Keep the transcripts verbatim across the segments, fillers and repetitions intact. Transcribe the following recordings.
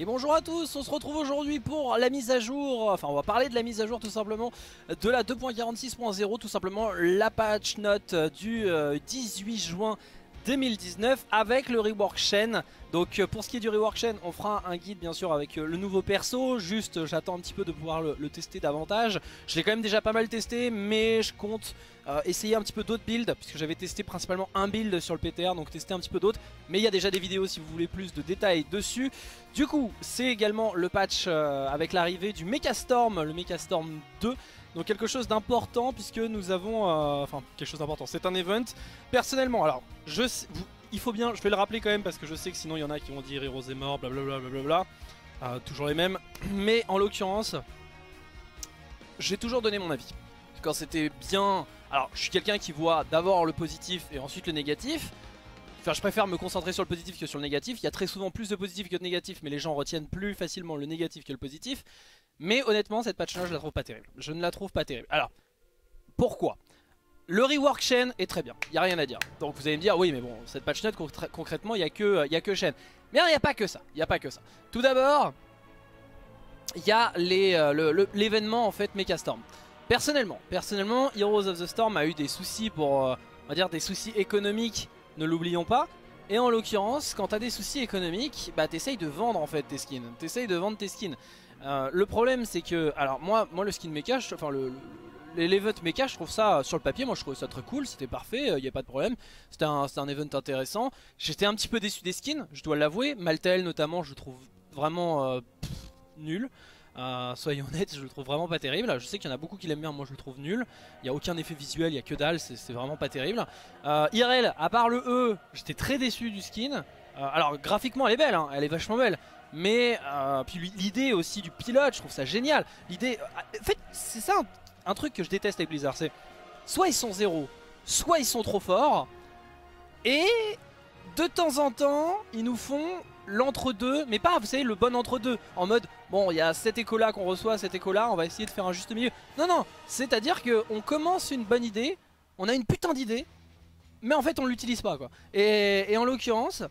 Et bonjour à tous, on se retrouve aujourd'hui pour la mise à jour, enfin on va parler de la mise à jour tout simplement de la deux point quarante-six point zéro, tout simplement la patch note du dix-huit juin deux mille dix-neuf avec le rework Chen. Donc pour ce qui est du rework Chen, on fera un guide bien sûr avec le nouveau perso, juste j'attends un petit peu de pouvoir le, le tester davantage. Je l'ai quand même déjà pas mal testé, mais je compte euh, essayer un petit peu d'autres builds, puisque j'avais testé principalement un build sur le P T R, donc tester un petit peu d'autres. Mais il y a déjà des vidéos si vous voulez plus de détails dessus. Du coup, c'est également le patch euh, avec l'arrivée du Mechastorm, le Mechastorm deux. Donc quelque chose d'important puisque nous avons, euh, enfin quelque chose d'important, c'est un event. Personnellement, alors je sais, vous, il faut bien, je vais le rappeler quand même parce que je sais que sinon il y en a qui vont dire Heroes est mort, blablabla, blablabla, euh, toujours les mêmes. Mais en l'occurrence, j'ai toujours donné mon avis. Quand c'était bien, alors je suis quelqu'un qui voit d'abord le positif et ensuite le négatif. Enfin, je préfère me concentrer sur le positif que sur le négatif. Il y a très souvent plus de positif que de négatif, mais les gens retiennent plus facilement le négatif que le positif. Mais honnêtement, cette patch là je la trouve pas terrible. Je ne la trouve pas terrible. Alors, pourquoi? Le rework Chen est très bien, il n'y a rien à dire. Donc vous allez me dire, oui mais bon, cette patch note concrètement, il n'y a que Chen. Mais il n'y a pas que ça, il n'y a pas que ça. Tout d'abord, il y a l'événement en fait Mechastorm. Personnellement, personnellement, Heroes of the Storm a eu des soucis pour, euh, on va dire des soucis économiques, ne l'oublions pas. Et en l'occurrence, quand tu as des soucis économiques, bah t'essayes de vendre en fait tes skins. T'essayes de vendre tes skins. Euh, le problème c'est que, alors moi, moi le skin mecha, je, enfin le, le, l'event mecha, je trouve ça sur le papier, moi je trouve ça très cool, c'était parfait, il euh, n'y a pas de problème, c'était un, un event intéressant. J'étais un petit peu déçu des skins, je dois l'avouer, Malthael notamment je le trouve vraiment euh, pff, nul, euh, soyons honnêtes, je le trouve vraiment pas terrible, je sais qu'il y en a beaucoup qui l'aiment bien, moi je le trouve nul, il n'y a aucun effet visuel, il n'y a que dalle, c'est vraiment pas terrible. Euh, Irel, à part le E, j'étais très déçu du skin, euh, alors graphiquement elle est belle, hein, elle est vachement belle. Mais euh, puis l'idée aussi du pilote, je trouve ça génial. L'idée, euh, en fait, c'est ça un, un truc que je déteste avec Blizzard, c'est soit ils sont zéro, soit ils sont trop forts, et de temps en temps, ils nous font l'entre-deux, mais pas, vous savez, le bon entre-deux, en mode bon, il y a cet écho-là qu'on reçoit, cet écho-là, on va essayer de faire un juste milieu. Non, non, c'est-à-dire qu'on commence une bonne idée, on a une putain d'idée, mais en fait, on l'utilise pas, quoi. Et, et en l'occurrence,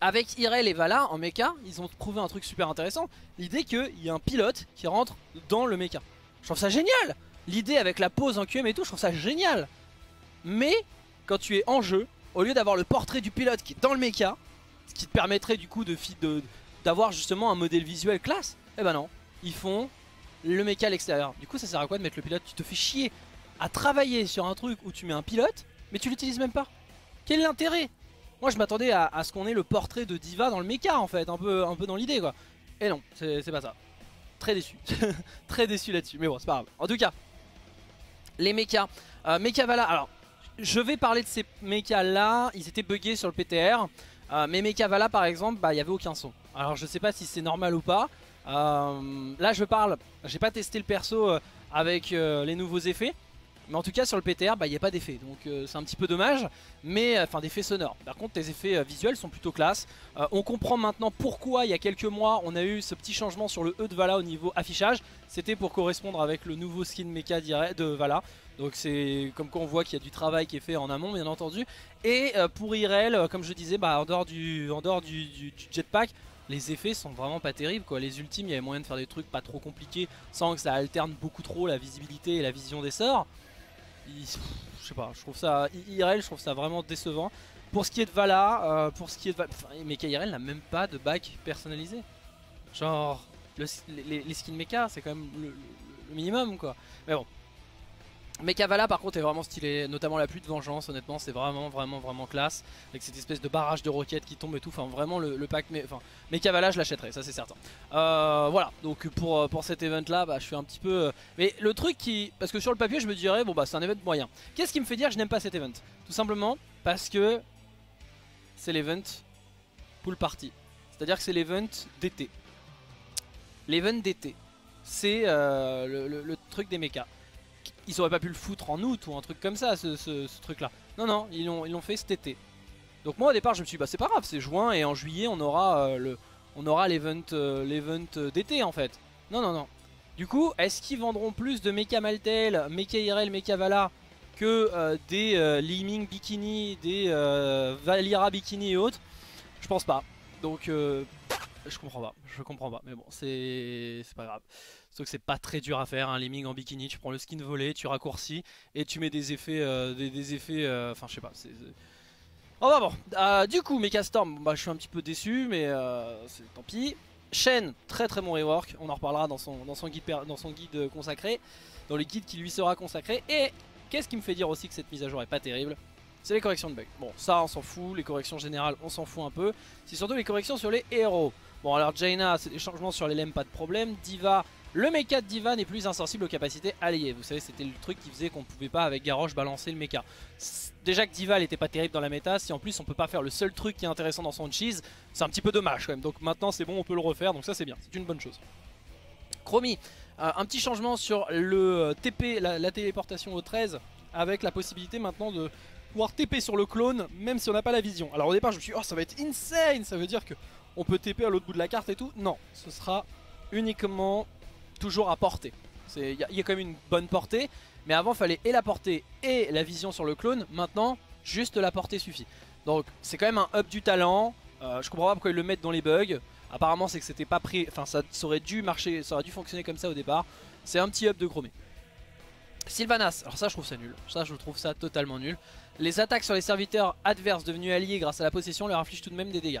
avec Irel et Valla en mecha, ils ont trouvé un truc super intéressant. L'idée qu'il y a un pilote qui rentre dans le mecha. Je trouve ça génial. L'idée avec la pose en Q M et tout, je trouve ça génial. Mais quand tu es en jeu, au lieu d'avoir le portrait du pilote qui est dans le mecha, ce qui te permettrait du coup d'avoir de, de, justement un modèle visuel classe, eh ben non, ils font le mecha à l'extérieur. Du coup ça sert à quoi de mettre le pilote? Tu te fais chier à travailler sur un truc où tu mets un pilote, mais tu l'utilises même pas. Quel est l'intérêt? Moi je m'attendais à, à ce qu'on ait le portrait de D.Va dans le mecha en fait, un peu, un peu dans l'idée quoi. Et non, c'est pas ça. Très déçu, très déçu là-dessus, mais bon c'est pas grave. En tout cas, les mechas, euh, mecha Valla, alors je vais parler de ces mechas là, ils étaient buggés sur le P T R. euh, Mais mecha Valla par exemple, bah il n'y avait aucun son. Alors je sais pas si c'est normal ou pas. euh, Là je parle, j'ai pas testé le perso euh, avec euh, les nouveaux effets. Mais en tout cas sur le P T R, bah, il n'y a pas d'effet, donc euh, c'est un petit peu dommage, mais enfin euh, d'effets sonores. Par contre les effets euh, visuels sont plutôt classe. euh, On comprend maintenant pourquoi il y a quelques mois on a eu ce petit changement sur le E de Valla au niveau affichage. C'était pour correspondre avec le nouveau skin mecha de Valla. Donc c'est comme quoi on voit qu'il y a du travail qui est fait en amont bien entendu. Et euh, pour Irel, euh, comme je disais, bah, en dehors, du, en dehors du, du, du jetpack, les effets sont vraiment pas terribles quoi. Les ultimes, il y avait moyen de faire des trucs pas trop compliqués sans que ça alterne beaucoup trop la visibilité et la vision des sorts. Il, je sais pas, je trouve ça Irel, je trouve ça vraiment décevant. Pour ce qui est de Valla, euh, pour ce qui est de Valla, enfin, mecha Irel n'a même pas de bac personnalisé. Genre le, les, les skins mecha, c'est quand même le, le, le minimum quoi. Mais bon, mecha Valla par contre est vraiment stylé, notamment la pluie de vengeance. Honnêtement, c'est vraiment vraiment vraiment classe avec cette espèce de barrage de roquettes qui tombe et tout. Enfin vraiment le, le pack, mais enfin mecha Valla, je l'achèterai, ça c'est certain. Euh, voilà, donc pour pour cet event là, bah je suis un petit peu. Mais le truc qui, parce que sur le papier je me dirais bon bah c'est un event moyen. Qu'est-ce qui me fait dire que je n'aime pas cet event? Tout simplement parce que c'est l'event pool party, c'est-à-dire que c'est l'event d'été. L'event d'été, c'est euh, le, le, le truc des mechas. Ils auraient pas pu le foutre en août ou un truc comme ça, ce, ce, ce truc là. Non non, ils l'ont ils l'ont fait cet été. Donc moi au départ je me suis dit bah c'est pas grave, c'est juin et en juillet on aura euh, le on aura l'event euh, l'event d'été en fait. Non non non. Du coup, est-ce qu'ils vendront plus de mecha Malthael, mecha Irel, mecha Valla que euh, des euh, Li-Ming bikini, des euh, Valira bikini et autres? Je pense pas. Donc euh, Je comprends pas, je comprends pas, mais bon, c'est pas grave. Sauf que c'est pas très dur à faire, hein, Li-Ming en bikini, tu prends le skin volé, tu raccourcis, et tu mets des effets, euh, des, des effets, enfin euh, je sais pas, c'est... Oh bah bon, euh, du coup, Mechastorm, bah je suis un petit peu déçu, mais euh, c'est tant pis. Chen, très très bon rework, on en reparlera dans son, dans son, guide, dans son guide consacré, dans le guide qui lui sera consacré, et qu'est-ce qui me fait dire aussi que cette mise à jour est pas terrible? C'est les corrections de bugs. Bon, ça on s'en fout, les corrections générales on s'en fout un peu. C'est surtout les corrections sur les héros. Bon alors Jaina, c'est des changements sur les lemmes, pas de problème. D.Va, le mecha de D.Va n'est plus insensible aux capacités alliées. Vous savez, c'était le truc qui faisait qu'on ne pouvait pas avec Garrosh balancer le mecha. Déjà que D.Va n'était pas terrible dans la méta, si en plus on peut pas faire le seul truc qui est intéressant dans son cheese, c'est un petit peu dommage quand même. Donc maintenant c'est bon, on peut le refaire, donc ça c'est bien, c'est une bonne chose. Chromie, euh, un petit changement sur le T P, la, la téléportation au treize, avec la possibilité maintenant de... pouvoir T P sur le clone même si on n'a pas la vision. Alors au départ je me suis dit oh ça va être insane, ça veut dire que on peut T P à l'autre bout de la carte et tout. Non, ce sera uniquement toujours à portée. Il y, y a quand même une bonne portée, mais avant fallait et la portée et la vision sur le clone, maintenant juste la portée suffit. Donc c'est quand même un up du talent, euh, je comprends pas pourquoi ils le mettent dans les bugs. Apparemment c'est que c'était pas pris, enfin ça aurait dû marcher, ça aurait dû fonctionner comme ça au départ. C'est un petit up de Chromie. Sylvanas, alors ça je trouve ça nul, ça je trouve ça totalement nul. Les attaques sur les serviteurs adverses devenus alliés grâce à la possession leur infligent tout de même des dégâts.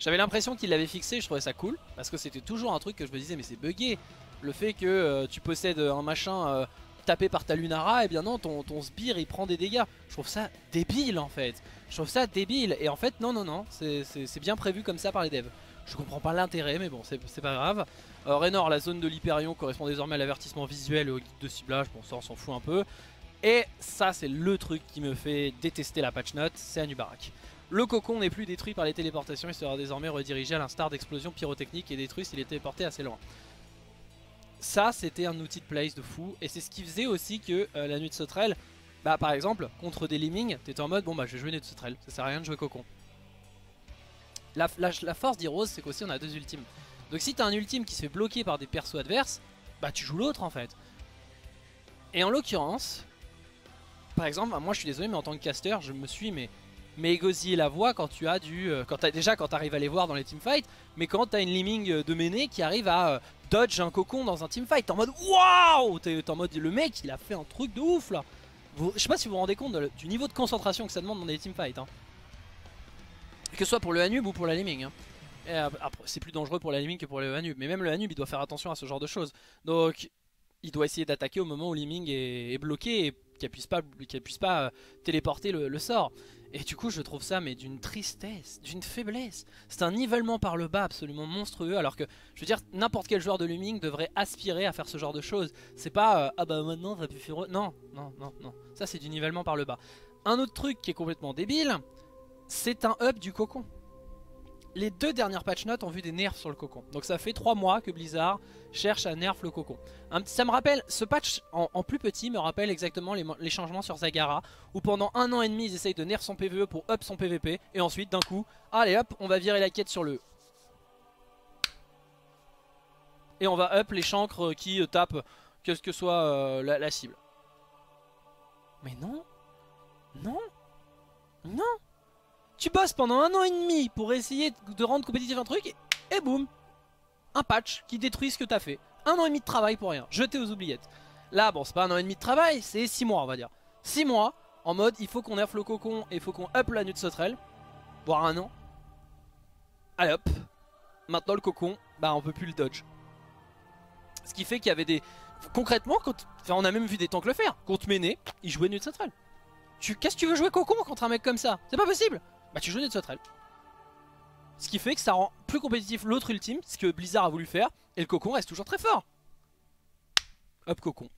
J'avais l'impression qu'ils l'avaient fixé, je trouvais ça cool, parce que c'était toujours un truc que je me disais mais c'est buggé. Le fait que euh, tu possèdes un machin euh, tapé par ta Lunara, et eh bien non, ton, ton sbire il prend des dégâts. Je trouve ça débile en fait, je trouve ça débile, et en fait non non non, c'est bien prévu comme ça par les devs. Je comprends pas l'intérêt, mais bon, c'est pas grave. Euh, Raynor, la zone de l'Hyperion correspond désormais à l'avertissement visuel et au guide de ciblage. Bon, ça, on s'en fout un peu. Et ça, c'est le truc qui me fait détester la patch note, c'est Anubarak. Le cocon n'est plus détruit par les téléportations, il sera désormais redirigé à l'instar d'explosions pyrotechniques et détruit s'il est téléporté assez loin. Ça, c'était un outil de place de fou, et c'est ce qui faisait aussi que euh, la nuit de sauterelle, bah par exemple, contre des Li-Ming, t'étais en mode, bon bah je vais jouer nuit de sauterelle, ça sert à rien de jouer cocon. La, la, la force d'Heroes, c'est qu'aussi on a deux ultimes. Donc si t'as un ultime qui se fait bloquer par des persos adverses, bah tu joues l'autre en fait. Et en l'occurrence, par exemple, moi je suis désolé mais en tant que caster, je me suis mais, mais égosillé la voix quand tu as du... Quand as, déjà quand t'arrives à les voir dans les teamfights, mais quand t'as une Li-Ming de ménée qui arrive à euh, dodge un cocon dans un teamfight, t'es en mode waouh, t'es en mode le mec il a fait un truc de ouf là. Vous, je sais pas si vous vous rendez compte de, du niveau de concentration que ça demande dans des teamfights hein. Que ce soit pour le Anub ou pour la Li-Ming hein. euh, C'est plus dangereux pour la Li-Ming que pour le Anub. Mais même le Anub il doit faire attention à ce genre de choses. Donc il doit essayer d'attaquer au moment où Li-Ming est, est bloqué et qu'elle puisse pas, qu'elle puisse pas euh, téléporter le, le sort. Et du coup je trouve ça mais d'une tristesse, d'une faiblesse. C'est un nivellement par le bas absolument monstrueux. Alors que je veux dire n'importe quel joueur de Li-Ming devrait aspirer à faire ce genre de choses. C'est pas euh, ah bah maintenant ça va plus faire... Non, non, non, non. Ça c'est du nivellement par le bas. Un autre truc qui est complètement débile, c'est un up du cocon. Les deux dernières patch notes ont vu des nerfs sur le cocon. Donc ça fait trois mois que Blizzard cherche à nerf le cocon. Un petit, ça me rappelle, ce patch en, en plus petit me rappelle exactement les, les changements sur Zagara, où pendant un an et demi ils essayent de nerf son P V E pour up son P V P, et ensuite d'un coup, allez hop, on va virer la quête sur le... Et on va up les chancres qui tapent que ce que soit euh, la, la cible. Mais non, non, non. Tu bosses pendant un an et demi pour essayer de rendre compétitif un truc, et boum, un patch qui détruit ce que t'as fait. Un an et demi de travail pour rien, jeté aux oubliettes. Là, bon, c'est pas un an et demi de travail, c'est six mois, on va dire. six mois, en mode, il faut qu'on nerf le cocon, et il faut qu'on up la nuit de sauterelle, voire un an. Allez hop, maintenant le cocon, bah on peut plus le dodge. Ce qui fait qu'il y avait des... Concrètement, quand... enfin, on a même vu des tanks le faire. Contre Méné, il jouait nuit de sauterelle. Tu... Qu'est-ce que tu veux jouer cocon contre un mec comme ça? C'est pas possible. Bah tu joues des sauterelles. Ce qui fait que ça rend plus compétitif l'autre ultime, ce que Blizzard a voulu faire, et le cocon reste toujours très fort. Up cocon.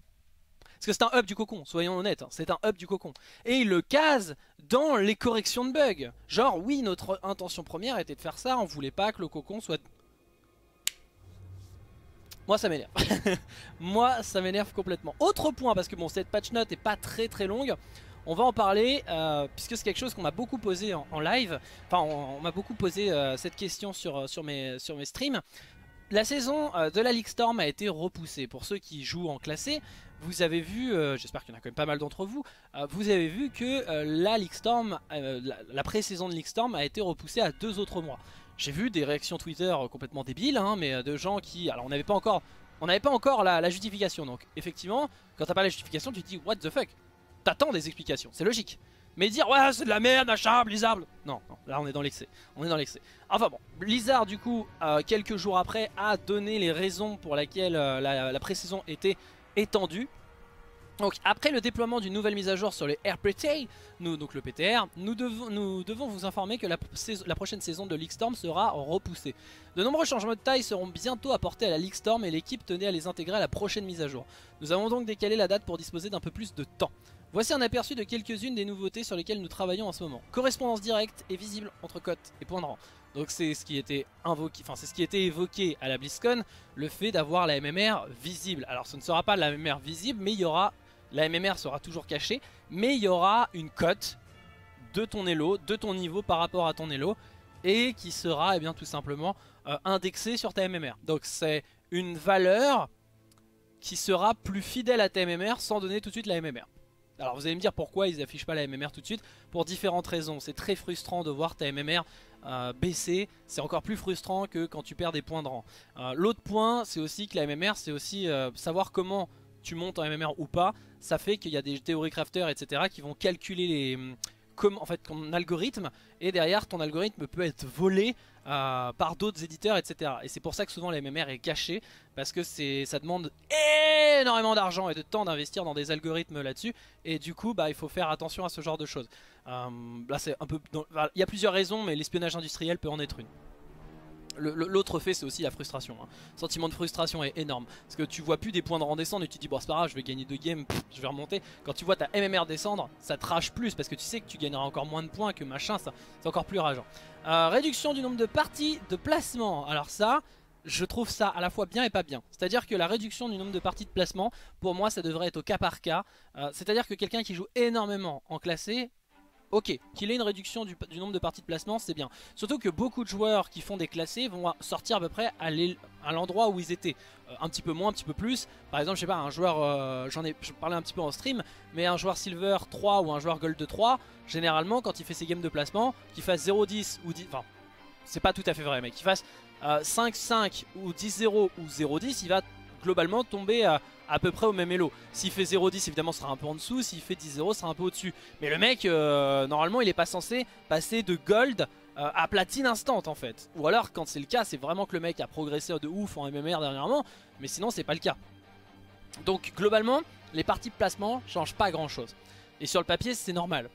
Parce que c'est un up du cocon, soyons honnêtes, hein, c'est un up du cocon. Et il le case dans les corrections de bugs. Genre oui, notre intention première était de faire ça, on voulait pas que le cocon soit... Moi ça m'énerve. Moi ça m'énerve complètement. Autre point, parce que bon, cette patch note est pas très très longue. On va en parler euh, puisque c'est quelque chose qu'on m'a beaucoup posé en, en live. Enfin, on, on m'a beaucoup posé euh, cette question sur, sur, mes, sur mes streams. La saison euh, de la League Storm a été repoussée. Pour ceux qui jouent en classé, vous avez vu, euh, j'espère qu'il y en a quand même pas mal d'entre vous, euh, vous avez vu que euh, la League Storm, euh, la, la pré-saison de League Storm a été repoussée à deux autres mois. J'ai vu des réactions Twitter complètement débiles, hein, mais de gens qui... Alors on n'avait pas encore, on n'avait pas encore la, la justification, donc effectivement, quand t'as pas la justification, tu te dis « what the fuck ?» T'attends des explications, c'est logique. Mais dire « ouais, c'est de la merde, machin, Blizzard !» Non, non, là on est dans l'excès, on est dans l'excès. Enfin bon, Blizzard du coup, euh, quelques jours après, a donné les raisons pour lesquelles euh, la, la pré-saison était étendue. Donc après le déploiement d'une nouvelle mise à jour sur les R P T, nous, donc le P T R, nous devons, nous devons vous informer que la, saison, la prochaine saison de League Storm sera repoussée. De nombreux changements de taille seront bientôt apportés à la League Storm et l'équipe tenait à les intégrer à la prochaine mise à jour. Nous avons donc décalé la date pour disposer d'un peu plus de temps. Voici un aperçu de quelques-unes des nouveautés sur lesquelles nous travaillons en ce moment. Correspondance directe est visible entre cotes et points de rang. Donc c'est ce qui était invoqué, enfin c'est ce qui était évoqué à la BlizzCon, le fait d'avoir la M M R visible. Alors ce ne sera pas la M M R visible, mais il y aura... La M M R sera toujours cachée, mais il y aura une cote de ton elo, de ton niveau par rapport à ton elo, et qui sera eh bien, tout simplement euh, indexée sur ta M M R. Donc c'est une valeur qui sera plus fidèle à ta M M R sans donner tout de suite la M M R. Alors vous allez me dire pourquoi ils n'affichent pas la M M R tout de suite. Pour différentes raisons, c'est très frustrant de voir ta M M R euh, baisser, c'est encore plus frustrant que quand tu perds des points de rang. Euh, L'autre point c'est aussi que la M M R c'est aussi euh, savoir comment... tu montes en M M R ou pas, ça fait qu'il y a des théories crafters, et cetera qui vont calculer les, comme, en fait, ton algorithme, et derrière ton algorithme peut être volé euh, par d'autres éditeurs, et cetera. Et c'est pour ça que souvent la M M R est cachée, parce que ça demande énormément d'argent et de temps d'investir dans des algorithmes là-dessus, et du coup bah, il faut faire attention à ce genre de choses. Euh, là, c'est un peu, dans, bah, y a plusieurs raisons, mais l'espionnage industriel peut en être une. L'autre fait c'est aussi la frustration, hein. Le sentiment de frustration est énorme. Parce que tu vois plus des points de rang descendre et tu te dis bon c'est pas grave je vais gagner deux games, pff, je vais remonter. Quand tu vois ta M M R descendre, ça te rage plus parce que tu sais que tu gagneras encore moins de points que machin, ça c'est encore plus rageant. euh, Réduction du nombre de parties de placement. Alors ça, je trouve ça à la fois bien et pas bien. C'est à dire que la réduction du nombre de parties de placement, pour moi ça devrait être au cas par cas. euh, C'est à dire que quelqu'un qui joue énormément en classé, ok, qu'il ait une réduction du, du nombre de parties de placement, c'est bien. Surtout que beaucoup de joueurs qui font des classés vont sortir à peu près à l'endroit où ils étaient. Euh, un petit peu moins, un petit peu plus. Par exemple, je sais pas, un joueur, euh, j'en ai parlé un petit peu en stream, mais un joueur Silver trois ou un joueur Gold trois, généralement, quand il fait ses games de placement, qu'il fasse zéro dix ou dix... Enfin, c'est pas tout à fait vrai, mais qu'il fasse cinq cinq euh, ou dix zéro ou zéro dix, il va... globalement tomber à, à peu près au même elo. S'il fait zéro dix évidemment sera un peu en dessous, s'il fait dix zéro sera un peu au dessus. Mais le mec euh, normalement il n'est pas censé passer de gold euh, à platine instant en fait. Ou alors quand c'est le cas c'est vraiment que le mec a progressé de ouf en M M R dernièrement, mais sinon c'est pas le cas. Donc globalement les parties de placement changent pas grand chose. Et sur le papier c'est normal.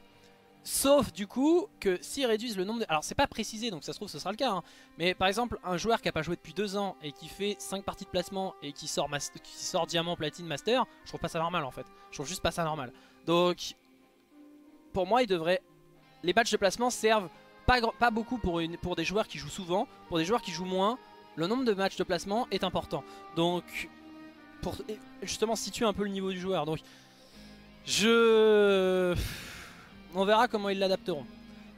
Sauf du coup que s'ils réduisent le nombre de... Alors c'est pas précisé donc ça se trouve ce sera le cas hein. Mais par exemple un joueur qui a pas joué depuis deux ans et qui fait cinq parties de placement et qui sort, mas... qui sort diamant, platine, master, je trouve pas ça normal en fait. Je trouve juste pas ça normal. Donc pour moi il devrait... Les patchs de placement servent pas, gr... pas beaucoup pour, une... pour des joueurs qui jouent souvent. Pour des joueurs qui jouent moins, le nombre de matchs de placement est important. Donc pour justement situer un peu le niveau du joueur. Donc je... On verra comment ils l'adapteront.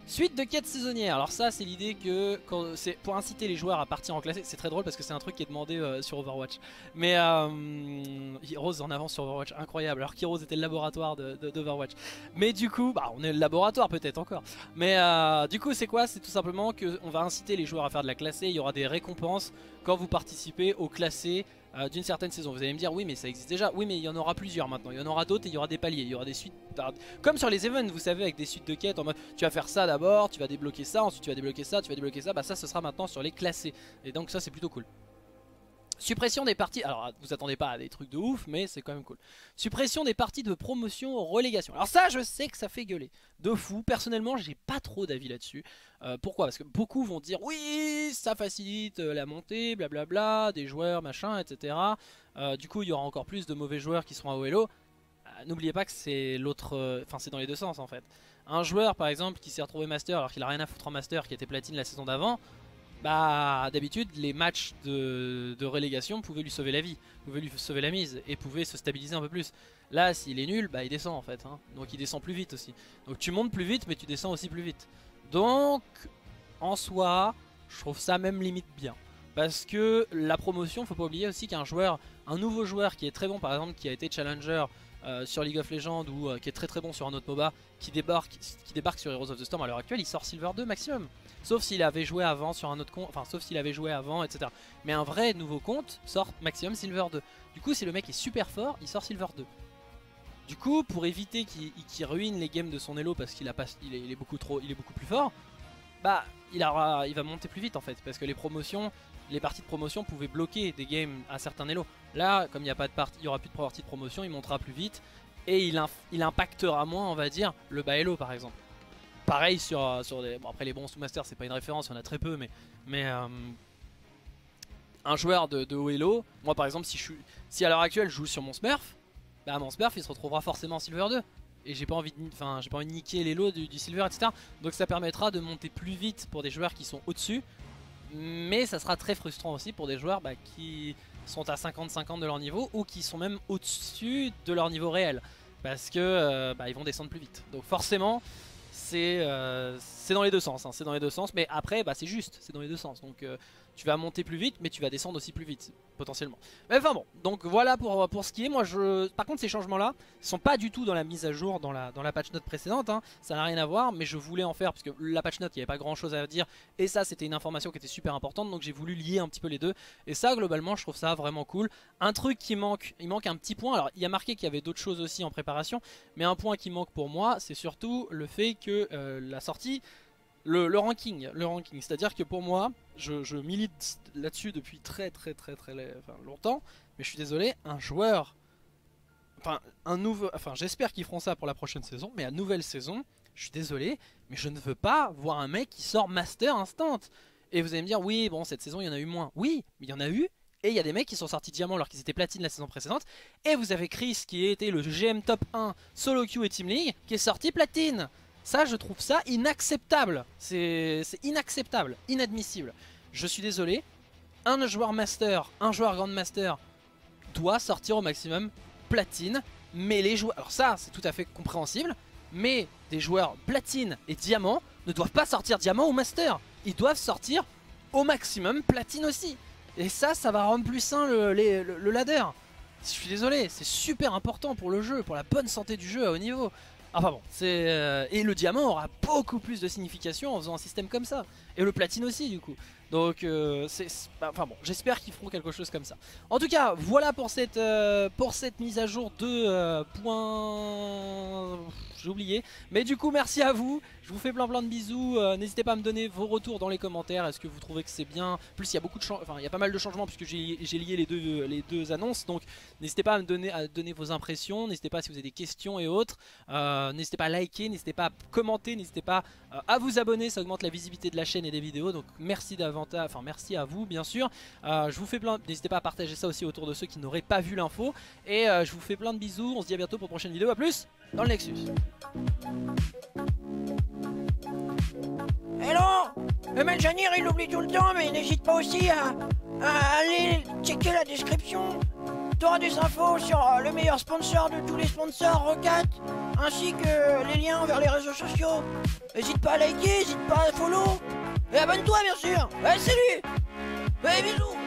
Suite de quêtes saisonnières. Alors ça c'est l'idée que c'est pour inciter les joueurs à partir en classé. C'est très drôle parce que c'est un truc qui est demandé euh, sur Overwatch. Mais euh, Heroes en avance sur Overwatch, incroyable. Alors qu'Heroes était le laboratoire d'Overwatch. Mais du coup, bah on est le laboratoire peut-être encore. Mais euh, du coup c'est quoi? C'est tout simplement qu'on va inciter les joueurs à faire de la classée. Il y aura des récompenses quand vous participez au classé euh, d'une certaine saison. Vous allez me dire oui mais ça existe déjà. Oui mais il y en aura plusieurs maintenant. Il y en aura d'autres et il y aura des paliers. Il y aura des suites. Comme sur les events vous savez, avec des suites de quêtes en mode tu vas faire ça d'abord, tu vas débloquer ça, ensuite tu vas débloquer ça, tu vas débloquer ça. Bah ça ce sera maintenant sur les classés. Et donc ça c'est plutôt cool. Suppression des parties, alors vous attendez pas à des trucs de ouf mais c'est quand même cool. Suppression des parties de promotion relégation. Alors ça je sais que ça fait gueuler de fou, personnellement j'ai pas trop d'avis là-dessus. euh, Pourquoi? Parce que beaucoup vont dire oui ça facilite la montée, blablabla, des joueurs machin etc. euh, Du coup il y aura encore plus de mauvais joueurs qui seront à O L O. euh, N'oubliez pas que c'est l'autre, enfin c'est dans les deux sens en fait. Un joueur par exemple qui s'est retrouvé master alors qu'il a rien à foutre en master, qui était platine la saison d'avant, bah d'habitude les matchs de, de relégation pouvaient lui sauver la vie, pouvaient lui sauver la mise et pouvaient se stabiliser un peu plus. Là s'il est nul bah il descend en fait hein. Donc il descend plus vite aussi. Donc tu montes plus vite mais tu descends aussi plus vite. Donc en soi je trouve ça même limite bien. Parce que la promotion, faut pas oublier aussi qu'un joueur, un nouveau joueur qui est très bon par exemple, qui a été challenger euh, sur League of Legends ou euh, qui est très très bon sur un autre MOBA qui débarque, qui débarque sur Heroes of the Storm à l'heure actuelle, il sort Silver deux maximum. Sauf s'il avait joué avant sur un autre compte, enfin sauf s'il avait joué avant, et cetera. Mais un vrai nouveau compte sort maximum Silver deux. Du coup, si le mec est super fort, il sort Silver deux. Du coup, pour éviter qu'il qu'il ruine les games de son elo parce qu'il a pas, il est, il est beaucoup trop, il est beaucoup plus fort, bah il, aura, il va monter plus vite en fait, parce que les promotions, les parties de promotion pouvaient bloquer des games à certains elo. Là, comme il n'y a pas de partie, il n'y aura plus de partie de promotion, il montera plus vite et il, il impactera moins, on va dire, le bas elo par exemple. Pareil sur, sur des... Bon, après les bronze ou masters c'est pas une référence, il y en a très peu, mais, mais euh, un joueur de, de haut elo, moi par exemple si, je suis, si à l'heure actuelle je joue sur mon smurf, bah mon smurf il se retrouvera forcément en silver deux. Et j'ai pas envie de, enfin, j'ai pas envie de niquer les lots du, du silver, et cetera. Donc ça permettra de monter plus vite pour des joueurs qui sont au-dessus. Mais ça sera très frustrant aussi pour des joueurs bah, qui sont à cinquante cinquante de leur niveau ou qui sont même au-dessus de leur niveau réel. Parce que euh, bah, ils vont descendre plus vite. Donc forcément c'est euh, dans les deux sens, hein. C'est dans les deux sens. Mais après bah, c'est juste, c'est dans les deux sens. Donc euh, tu vas monter plus vite mais tu vas descendre aussi plus vite potentiellement. Mais enfin bon, donc voilà pour, pour ce qui est. Moi je, par contre ces changements là sont pas du tout dans la mise à jour, dans la, dans la patch note précédente, hein. Ça n'a rien à voir, mais je voulais en faire parce que la patch note il n'y avait pas grand chose à dire et ça c'était une information qui était super importante, donc j'ai voulu lier un petit peu les deux. Et ça globalement je trouve ça vraiment cool. Un truc qui manque, il manque un petit point. Alors il y a marqué qu'il y avait d'autres choses aussi en préparation, mais un point qui manque pour moi c'est surtout le fait que euh, la sortie, Le, le ranking, le ranking, c'est-à-dire que pour moi, je, je milite là-dessus depuis très très très très, très enfin, longtemps, mais je suis désolé, un joueur, enfin un nouveau, enfin j'espère qu'ils feront ça pour la prochaine saison, mais à nouvelle saison, je suis désolé, mais je ne veux pas voir un mec qui sort master instant. Et vous allez me dire, oui, bon cette saison il y en a eu moins, oui, mais il y en a eu. Et il y a des mecs qui sont sortis diamant alors qu'ils étaient platine la saison précédente. Et vous avez Chris qui était le G M top un solo queue et team league qui est sorti platine. Ça, je trouve ça inacceptable. C'est inacceptable, inadmissible. Je suis désolé. Un joueur master, un joueur grandmaster doit sortir au maximum platine. Mais les joueurs, alors ça, c'est tout à fait compréhensible. Mais des joueurs platine et diamant ne doivent pas sortir diamant ou master. Ils doivent sortir au maximum platine aussi. Et ça, ça va rendre plus sain le, les, le, le ladder. Je suis désolé, c'est super important pour le jeu, pour la bonne santé du jeu à haut niveau. Enfin bon, c'est euh... et le diamant aura beaucoup plus de signification en faisant un système comme ça. Et le platine aussi du coup. Donc euh, c'est... Enfin bon, j'espère qu'ils feront quelque chose comme ça. En tout cas, voilà pour cette, euh, pour cette mise à jour de euh, point... J'ai oublié. Mais du coup, merci à vous. Je vous fais plein plein de bisous. Euh, N'hésitez pas à me donner vos retours dans les commentaires. Est-ce que vous trouvez que c'est bien? En plus, il y a beaucoup de enfin, il y a pas mal de changements puisque j'ai lié les deux, les deux annonces. Donc n'hésitez pas à me donner, à donner vos impressions. N'hésitez pas si vous avez des questions et autres. Euh, n'hésitez pas à liker. N'hésitez pas à commenter. N'hésitez pas euh, à vous abonner. Ça augmente la visibilité de la chaîne et des vidéos. Donc merci d'avance. Enfin merci à vous bien sûr. euh, Je vous fais plein, n'hésitez pas à partager ça aussi autour de ceux qui n'auraient pas vu l'info. Et euh, je vous fais plein de bisous. On se dit à bientôt pour une prochaine vidéo. A plus dans le Nexus. Hello, le Malganyr il l'oublie tout le temps. Mais n'hésite pas aussi à, à aller checker la description. Tu auras des infos sur le meilleur sponsor de tous les sponsors, Rocket, ainsi que les liens vers les réseaux sociaux. N'hésite pas à liker, n'hésite pas à follow. Et abonne-toi bien sûr. Ouais, salut. Ouais, bisous.